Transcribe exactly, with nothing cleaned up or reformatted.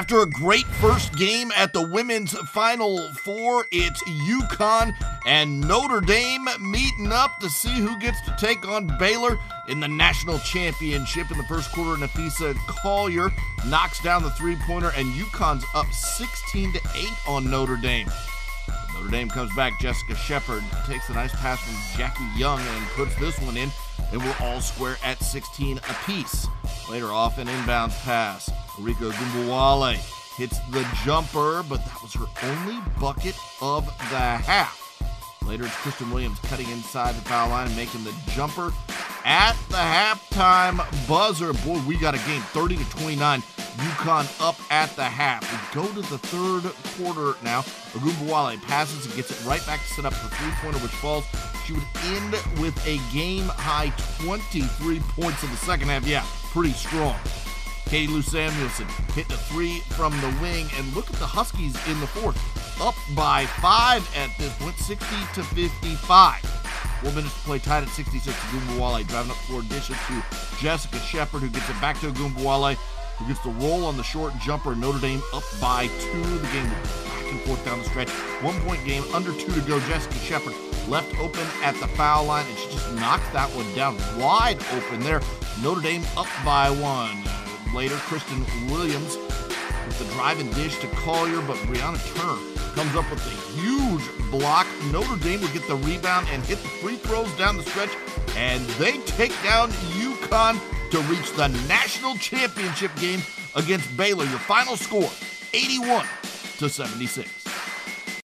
After a great first game at the women's Final Four, it's UConn and Notre Dame meeting up to see who gets to take on Baylor in the national championship. In the first quarter, Nafisa Collier knocks down the three-pointer, and UConn's up sixteen to eight on Notre Dame. Notre Dame comes back. Jessica Shepard takes a nice pass from Jackie Young and puts this one in, and we're all square at sixteen apiece. Later off an inbound pass. Rico Ogunbowale hits the jumper, but that was her only bucket of the half. Later, it's Kristen Williams cutting inside the foul line and making the jumper at the halftime buzzer. Boy, we got a game, thirty to twenty-nine. UConn up at the half. We go to the third quarter now. Ogunbowale passes and gets it right back to set up the three-pointer, which falls. She would end with a game-high twenty-three points in the second half. Yeah, pretty strong. Katie Lou Samuelson hit the three from the wing, and look at the Huskies in the fourth, up by five at this point, sixty to fifty-five. Four minutes to play, tied at sixty-six. Ogunbowale driving up four dishes to Jessica Shepard, who gets it back to Ogunbowale, who gets the roll on the short jumper. Notre Dame up by two. The game back and forth down the stretch. One-point game, under two to go. Jessica Shepard left open at the foul line, and she just knocked that one down wide open there. Notre Dame up by one. Later, Kristen Williams with the drive and dish to Collier, but Brianna Turner comes up with a huge block. Notre Dame would get the rebound and hit the free throws down the stretch, and they take down UConn to reach the national championship game against Baylor. Your final score, eighty-one to seventy-six.